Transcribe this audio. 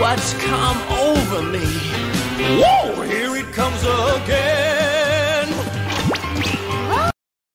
What's come over me? Whoa, here it comes again.